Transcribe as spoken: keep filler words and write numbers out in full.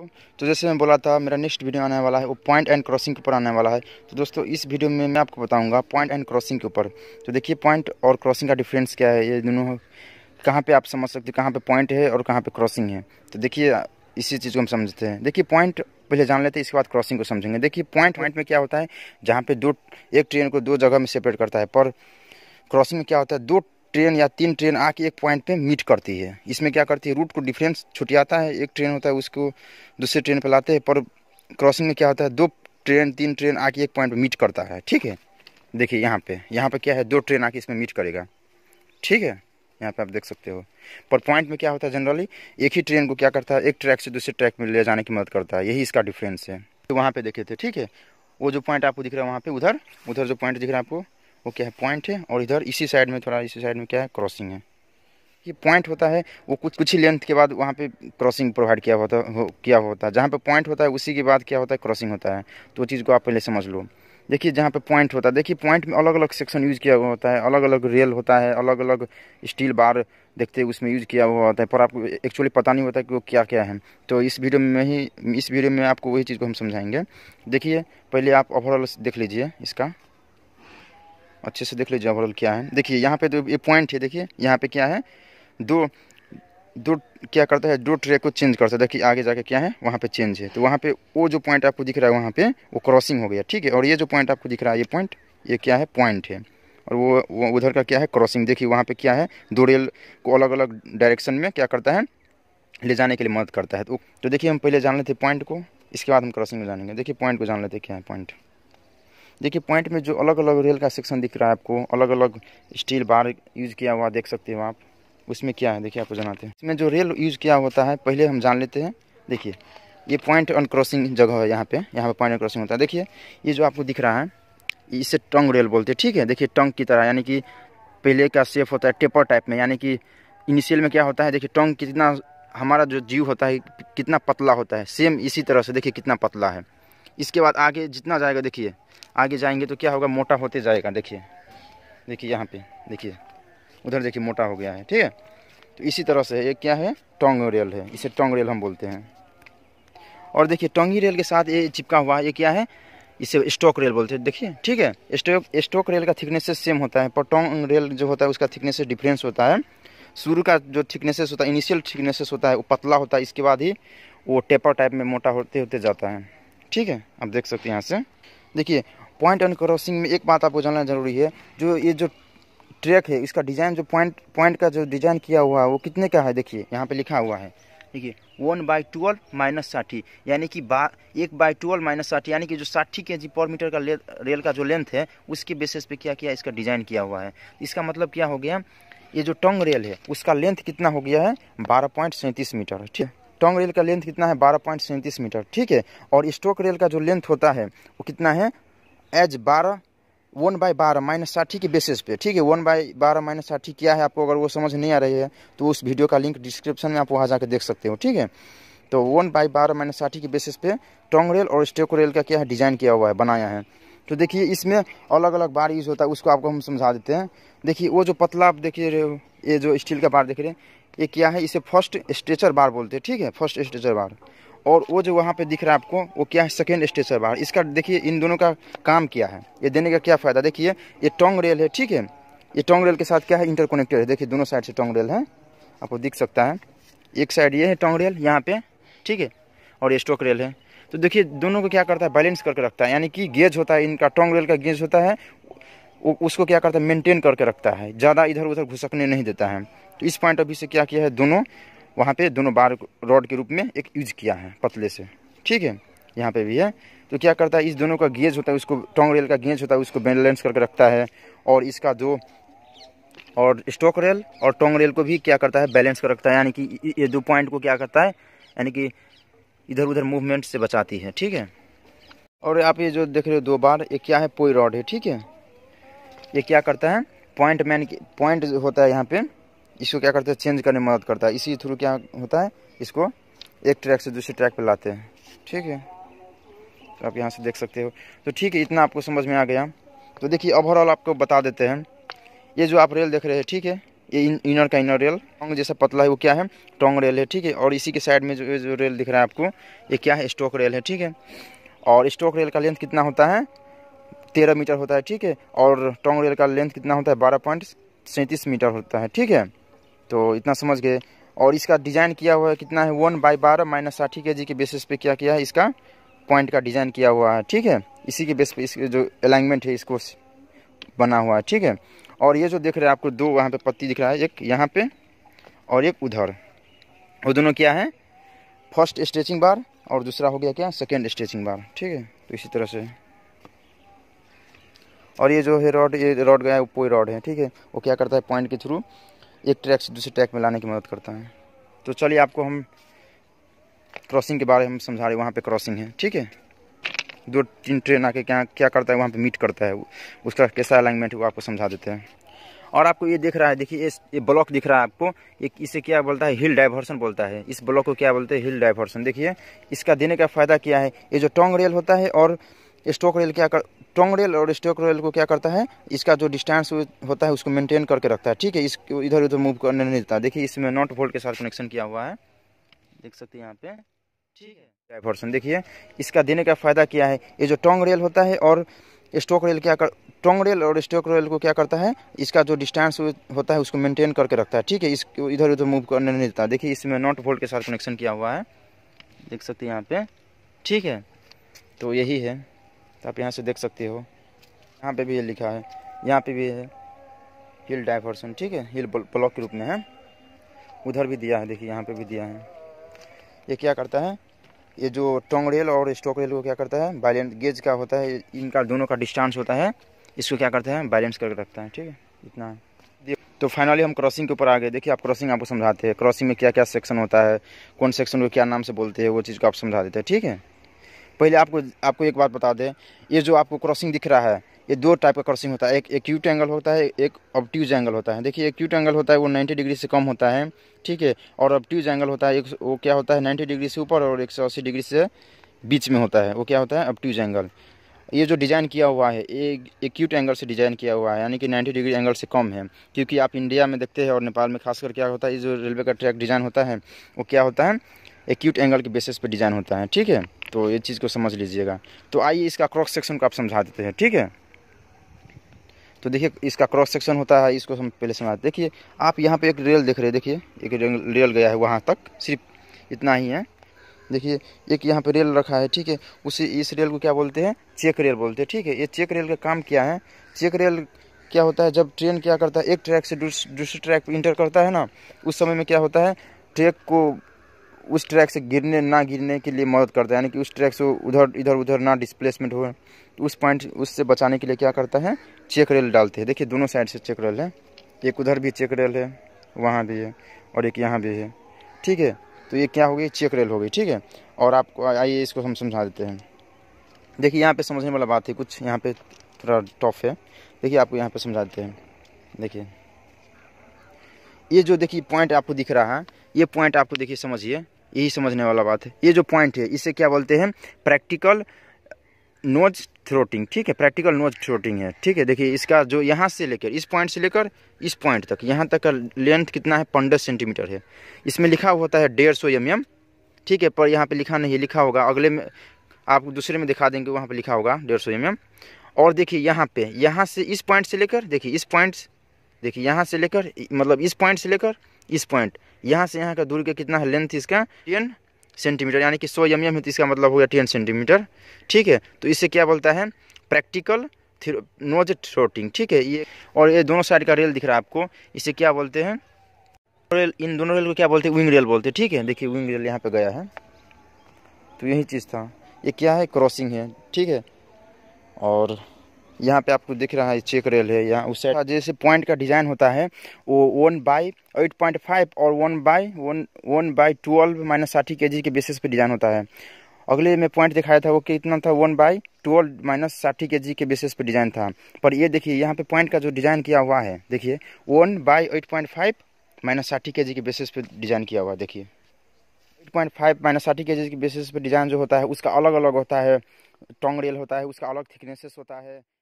तो जैसे मैं बोला था, मेरा नेक्स्ट वीडियो आने वाला है वो पॉइंट एंड क्रॉसिंग के ऊपर आने वाला है। तो दोस्तों इस वीडियो में मैं आपको बताऊंगा पॉइंट एंड क्रॉसिंग के ऊपर। तो देखिए पॉइंट और क्रॉसिंग का डिफरेंस क्या है, ये दोनों कहाँ पे आप समझ सकते हो, कहाँ पे पॉइंट है और कहाँ पे क्रॉसिंग है। तो देखिए इसी चीज़ को हम समझते हैं। देखिए पॉइंट पहले जान लेते हैं, इसके बाद क्रॉसिंग को समझेंगे। देखिए पॉइंट पॉइंट में क्या होता है, जहाँ पे दो एक ट्रेन को दो जगह में सेपरेट करता है। पर क्रॉसिंग में क्या होता है, दो ट्रेन या तीन ट्रेन आके एक पॉइंट पे मीट करती है। इसमें क्या करती है, रूट को डिफरेंस छुटियाता है। एक ट्रेन होता है उसको दूसरे ट्रेन पे लाते हैं। पर क्रॉसिंग में क्या होता है, दो ट्रेन तीन ट्रेन आके एक पॉइंट पे मीट करता है। ठीक है, देखिए यहाँ पे यहाँ पे क्या है, दो ट्रेन आके इसमें मीट करेगा। ठीक है, यहाँ पे आप देख सकते हो। पर पॉइंट में क्या होता है, जनरली एक ही ट्रेन को क्या करता है, एक ट्रैक से दूसरे ट्रैक में ले जाने की मदद करता है। यही इसका डिफरेंस है। तो वहाँ पे देखे थे, ठीक है, वो जो पॉइंट आपको दिख रहा है वहाँ पे, उधर उधर जो पॉइंट दिख रहा है आपको वो क्या है, पॉइंट है। और इधर इसी साइड में थोड़ा इसी साइड में क्या है, क्रॉसिंग है। ये पॉइंट होता है वो कुछ कुछ ही लेंथ के बाद वहाँ पे क्रॉसिंग प्रोवाइड किया होता हो, किया होता है। जहाँ पे पॉइंट होता है उसी के बाद क्या होता है, क्रॉसिंग होता है। तो चीज़ को आप पहले समझ लो। देखिए जहाँ पे पॉइंट होता है, देखिए पॉइंट में अलग अलग सेक्शन यूज़ किया हुआ होता है, अलग अलग रेल होता है, अलग अलग स्टील बार देखते हैं उसमें यूज़ किया हुआ होता है। पर आपको एक्चुअली पता नहीं होता कि वो क्या क्या है। तो इस वीडियो में ही इस वीडियो में आपको वही चीज़ को हम समझाएंगे। देखिए पहले आप ओवरऑल देख लीजिए, इसका अच्छे से देख लीजिए ओवरऑल क्या है। देखिए यहाँ पे तो ये पॉइंट है। देखिए यहाँ पे क्या है, दो दो क्या करता है, दो ट्रैक को चेंज करता है। देखिए आगे जाके क्या है, वहाँ पे चेंज है। तो वहाँ पे वो जो पॉइंट आपको दिख रहा है वहाँ पे वो क्रॉसिंग हो गया। ठीक है, और ये जो पॉइंट आपको दिख रहा है, ये पॉइंट ये क्या है, पॉइंट है। और वो, वो उधर का क्या है, क्रॉसिंग। देखिए वहाँ पर क्या है, दो रेल को अलग अलग डायरेक्शन में क्या करता है, ले जाने के लिए मदद करता है। तो, तो देखिए हम पहले जान लेते हैं पॉइंट को, इसके बाद हम क्रॉसिंग में जानेंगे। देखिए पॉइंट को जान लेते हैं, क्या है पॉइंट। देखिए पॉइंट में जो अलग अलग रेल का सेक्शन दिख रहा है आपको, अलग अलग स्टील बार यूज़ किया हुआ देख सकते हो आप, उसमें क्या है देखिए आपको जानते हैं। इसमें जो रेल यूज़ किया होता है पहले हम जान लेते हैं। देखिए ये पॉइंट ऑन क्रॉसिंग जगह है, यहाँ पे यहाँ पे पॉइंट ऑन क्रॉसिंग होता है। देखिए ये जो आपको दिख रहा है इसे टंग रेल बोलते हैं। ठीक है, देखिए टंग की तरह, यानी कि पहले का शेप होता है टेपर टाइप में, यानी कि इनिशियल में क्या होता है, देखिए टंग कितना हमारा जो जीव होता है कितना पतला होता है, सेम इसी तरह से देखिए कितना पतला है। इसके बाद आगे जितना जाएगा, देखिए आगे जाएंगे तो क्या होगा, मोटा होते जाएगा। देखिए देखिए यहाँ पे देखिए उधर देखिए मोटा हो गया है। ठीक है, तो इसी तरह से ये क्या है, टोंग रेल है, इसे टोंग रेल हम बोलते हैं। और देखिए टोंगी रेल के साथ ये चिपका हुआ है, ये क्या है, इसे स्टॉक रेल बोलते हैं। देखिए ठीक है, स्टॉक स्टॉक रेल का थिकनेस सेम होता है, पर टोंग रेल जो होता है उसका थिकनेस डिफरेंस होता है। शुरू का जो थिकनेसेस होता है, इनिशियल थिकनेसेस होता है, वो पतला होता है। इसके बाद ही वो टेपर टाइप में मोटा होते होते जाता है। ठीक है, आप देख सकते हैं यहाँ से। देखिए पॉइंट एंड क्रॉसिंग में एक बात आपको जानना जरूरी है, जो ये जो ट्रैक है इसका डिज़ाइन, जो पॉइंट पॉइंट का जो डिज़ाइन किया हुआ है वो कितने का है। देखिए यहाँ पे लिखा हुआ है, देखिए वन बाई ट्वेल्व माइनस साठी, यानी कि बा एक बाई ट्वेल्व माइनस साठी, यानी कि जो साठ के जी पर मीटर का रेल का जो लेंथ है उसके बेसिस पे क्या किया, इसका डिज़ाइन किया हुआ है। इसका मतलब क्या हो गया, ये जो टोंग रेल है उसका लेंथ कितना हो गया है, बारह पॉइंट सैंतीस मीटर। ठीक है, टोंग रेल का लेंथ कितना है, बारह पॉइंट सैंतीस मीटर। ठीक है, और स्टॉक रेल का जो लेंथ होता है वो कितना है, एज बारह वन बाई बारह माइनस साठ के बेसिस पे। ठीक है, वन बाई बारह माइनस साठ क्या है, आपको अगर वो समझ नहीं आ रही है तो उस वीडियो का लिंक डिस्क्रिप्शन में आप वहाँ जाकर देख सकते हो। ठीक है, तो वन बाई बारह माइनस साठ के बेसिस पे टोंग रेल और स्टॉक रेल का क्या है, डिज़ाइन किया हुआ है, बनाया है। तो देखिए इसमें अलग अलग बार यूज़ होता है, उसको आपको हम समझा देते हैं। देखिए वो जो पतला आप देख रहे हो, ये जो स्टील का बार देख रहे हैं, ये क्या है, इसे फर्स्ट स्ट्रेचर बार बोलते हैं। ठीक है, फर्स्ट स्ट्रेचर बार। और वो जो वहाँ पे दिख रहा है आपको, वो क्या है, सेकेंड स्ट्रेचर बार। इसका देखिए इन दोनों का काम क्या है, ये देने का क्या फ़ायदा। देखिए ये टोंग रेल है, ठीक है, ये टोंग रेल के साथ क्या है, इंटरकनेक्टेड है। देखिए दोनों साइड से टोंग रेल है, आपको दिख सकता है। एक साइड ये है टोंग रेल यहाँ पे, ठीक है, और ये स्टॉक रेल है। तो देखिए दोनों को क्या करता है, बैलेंस करके रखता है, यानी कि गेज होता है इनका, टोंग रेल का गेज होता है, उसको क्या करता है, मेंटेन करके रखता है, ज़्यादा इधर उधर घुसकने नहीं देता है। तो इस पॉइंट ऑफ व्यू से क्या किया है, दोनों वहाँ पे दोनों बार रॉड के रूप में एक यूज किया है पतले से। ठीक है, यहाँ पे भी है। तो क्या करता है, इस दोनों का गेज होता है, उसको टोंग रेल का गेज होता है, उसको बैलेंस करके रखता है। और इसका जो और स्टॉक रेल और टोंग रेल को भी क्या करता है, बैलेंस कर रखता है, यानी कि ये दो पॉइंट को क्या करता है, यानी कि इधर उधर मूवमेंट से बचाती है। ठीक है, और आप ये जो देख रहे हो दो बार, ये क्या है, पोई रॉड है। ठीक है, ये क्या करता है, पॉइंट मैन की पॉइंट होता है यहाँ पे, इसको क्या करता है, चेंज करने में मदद करता है। इसी थ्रू क्या होता है, इसको एक ट्रैक से दूसरे ट्रैक पे लाते हैं। ठीक है, तो आप यहाँ से देख सकते हो। तो ठीक है, इतना आपको समझ में आ गया। तो देखिए ओवरऑल आपको बता देते हैं, ये जो आप रेल देख रहे हैं, ठीक है, ये इनर का इनर रेल टोंग जैसा पतला है वो क्या है, टोंग रेल है, ठीक है। और इसी के साइड में जो जो रेल दिख रहा है आपको, ये क्या है, स्टोक रेल है, ठीक है। और स्टोक रेल का लेंथ कितना होता है, तेरह मीटर होता है, ठीक है। और टोंग रेल का लेंथ कितना होता है, बारह पॉइंट सैंतीस मीटर होता है, ठीक है। तो इतना समझ गए। और इसका डिज़ाइन किया हुआ है कितना है, वन बाई बारह माइनस साठ के जी के बेसिस पे क्या किया है, इसका पॉइंट का डिज़ाइन किया हुआ है, ठीक है। इसी के बेस पे इसके जो अलाइनमेंट है इसको बना हुआ है, ठीक है। और ये जो देख रहे हैं आपको दो वहाँ पे पत्ती दिख रहा है, एक यहाँ पे और एक उधर, वो दोनों क्या है, फर्स्ट स्ट्रेचिंग बार, और दूसरा हो गया क्या, सेकेंड स्ट्रेचिंग बार, ठीक है। तो इसी तरह से। और ये जो है रॉड, ये रॉड गया है वो पोई रॉड है, ठीक है। वो क्या करता है, पॉइंट के थ्रू एक ट्रैक से दूसरे ट्रैक में लाने की मदद करता है। तो चलिए आपको हम क्रॉसिंग के बारे में समझा रहे, वहाँ पे क्रॉसिंग है, ठीक है। दो तीन ट्रेन आके क्या क्या करता है, वहाँ पे मीट करता है, उसका कैसा अलाइनमेंट है वो आपको समझा देते हैं। और आपको ये दिख रहा है, देखिए ये ब्लॉक दिख रहा है आपको, ये इसे क्या बोलता है, हिल डाइवर्सन बोलता है। इस ब्लॉक को क्या बोलते हैं, हिल डाइवर्सन। देखिए इसका देने का फ़ायदा क्या है, ये जो टोंग रेल होता है और स्टोक रेल क्या कर, टोंग रेल और स्टोक रेल को क्या करता है, इसका जो डिस्टेंस होता है उसको मेंटेन करके रखता है, ठीक है। इसको इधर उधर मूव करने नहीं देता। देखिए इसमें नॉट वोल्ट के साथ कनेक्शन किया हुआ है, देख सकते हैं यहाँ पे, ठीक है। डाइवर्सन देखिए इसका देने का फ़ायदा क्या है, ये जो टोंग रेल होता है और स्टोक रेल क्या कर, टोंग रेल और स्टोक रेल को क्या करता है, इसका जो डिस्टेंस होता है उसको मेंटेन करके रखता है, ठीक है। इसको इधर उधर मूव करने नहीं देता। देखिए इसमें नॉट वोल्ट के साथ कनेक्शन किया हुआ है, देख सकते हैं यहाँ पे, ठीक है। तो यही है, आप यहाँ से देख सकते हो, यहाँ पे भी ये लिखा है, यहाँ पे भी है हिल डाइवर्सन, ठीक है। हिल ब्लॉक के रूप में है, उधर भी दिया है, देखिए यहाँ पे भी दिया है। ये क्या करता है, ये जो टोंग रेल और स्टोक रेल को क्या करता है, बैलेंस गेज का होता है, इनका दोनों का डिस्टेंस होता है, इसको क्या करता है, बैलेंस करके रखता है, ठीक है। इतना है। तो फाइनली हम क्रॉसिंग के ऊपर आ गए। देखिए आप क्रॉसिंग आपको समझाते हैं, क्रॉसिंग में क्या क्या सेक्शन होता है, कौन सेक्शन को क्या नाम से बोलते हैं, वो चीज़ को आप समझा देते हैं, ठीक है। पहले आपको आपको एक बात बता दें, ये जो आपको क्रॉसिंग दिख रहा है, ये दो टाइप का क्रॉसिंग होता है, एक एक्यूट एंगल होता है, एक ऑब्ट्यूज एंगल होता है। देखिए एक्यूट एंगल होता है वो नब्बे डिग्री से कम होता है, ठीक है। और ऑब्ट्यूज एंगल होता है, एक वो क्या होता है, नब्बे डिग्री से ऊपर और एक सौ अस्सी डिग्री से बीच में होता है, वो क्या होता है, ऑब्ट्यूज एंगल। ये जो डिज़ाइन किया हुआ है एक एक्यूट एंगल से डिज़ाइन किया हुआ है, यानी कि नब्बे डिग्री एंगल से कम है, क्योंकि आप इंडिया में देखते हैं और नेपाल में खासकर क्या होता है, ये जो रेलवे का ट्रैक डिज़ाइन होता है वो क्या होता है, एक्यूट एंगल के बेसिस पे डिज़ाइन होता है, ठीक है। तो ये चीज़ को समझ लीजिएगा। तो आइए इसका क्रॉस सेक्शन को आप समझा देते हैं, ठीक है। तो देखिए इसका क्रॉस सेक्शन होता है, इसको हम पहले समझाते हैं। देखिए आप यहाँ पे एक रेल देख रहे हैं, देखिए एक रेल गया है वहाँ तक, सिर्फ इतना ही है। देखिए एक यहाँ पे रेल रखा है, ठीक है। उसी इस रेल को क्या बोलते हैं, चेक रेल बोलते हैं, ठीक है। ये चेक रेल का काम क्या है, चेक रेल क्या होता है, जब ट्रेन क्या करता है एक ट्रैक से दूसरे ट्रैक पर इंटर करता है ना, उस समय में क्या होता है, ट्रैक को उस ट्रैक से गिरने ना गिरने के लिए मदद करता है, यानी कि उस ट्रैक से उधर इधर उधर ना डिस्प्लेसमेंट हो, तो उस पॉइंट उससे बचाने के लिए क्या करता है, चेक रेल डालते हैं। देखिए दोनों साइड से चेक रेल है, एक उधर भी चेक रेल है, वहाँ भी है, और एक यहाँ भी है, ठीक है। तो ये क्या हो गई, चेक रेल हो गई, ठीक है। और आपको आइए इसको हम समझा देते हैं। देखिए यहाँ पर समझने वाला बात है कुछ, यहाँ पर थोड़ा टफ है, देखिए आपको यहाँ पर समझा देते हैं। देखिए ये जो देखिए पॉइंट आपको दिख रहा है, ये पॉइंट आपको देखिए समझिए, यही समझने वाला बात है। ये जो पॉइंट है इसे क्या बोलते हैं, प्रैक्टिकल नोज थ्रोटिंग, ठीक है। प्रैक्टिकल नोज थ्रोटिंग है, ठीक है। देखिए इसका जो यहाँ से लेकर इस पॉइंट से लेकर इस पॉइंट तक, यहाँ तक का लेंथ कितना है, पंद्रह सेंटीमीटर है। इसमें लिखा होता है डेढ़ सौ एम एम, ठीक है। पर यहाँ पे लिखा नहीं, लिखा होगा अगले में, आपको दूसरे में दिखा देंगे, वहाँ पर लिखा होगा डेढ़ सौ एम एम। और देखिए यहाँ पे, यहाँ से इस पॉइंट से लेकर, देखिए इस पॉइंट, देखिए यहाँ से लेकर, मतलब इस पॉइंट से लेकर इस पॉइंट, यहाँ से यहाँ का दूरी का कितना है, लेंथ इसका टेन सेंटीमीटर, यानी कि सौ एम एम है, तो इसका मतलब हो गया टेन सेंटीमीटर, ठीक है। तो इसे क्या बोलता है, प्रैक्टिकल नोज थ्रोटिंग, ठीक है। ये और ये दोनों साइड का रेल दिख रहा है आपको, इसे क्या बोलते हैं, रेल, इन दोनों रेल को क्या बोलते हैं, विंग रेल बोलते हैं, ठीक है। देखिए विंग रेल यहाँ पर गया है, तो यही चीज़ था। ये क्या है, क्रॉसिंग है, ठीक है। और यहाँ पे आपको दिख रहा है चेक रेल है, यहाँ उस साइड जैसे पॉइंट का डिज़ाइन होता है वो one by eight point five और one by one one by twelve minus साठ के जी के बेसिस पे डिज़ाइन होता है। अगले में पॉइंट दिखाया था वो कितना था, वन बाई ट्वेल्व माइनस साठ के जी के बेसिस पे डिज़ाइन था। पर ये देखिए यहाँ पे पॉइंट का जो डिज़ाइन किया हुआ है, देखिए one by eight point five minus साठ के जी के बेसिस पे डिज़ाइन किया हुआ। देखिए एट पॉइंट फाइव माइनस साठ के जी के बेसिस पे डिज़ाइन जो होता है उसका अलग अलग होता है, टोंग रेल होता है उसका अलग थिकनेसेस होता है।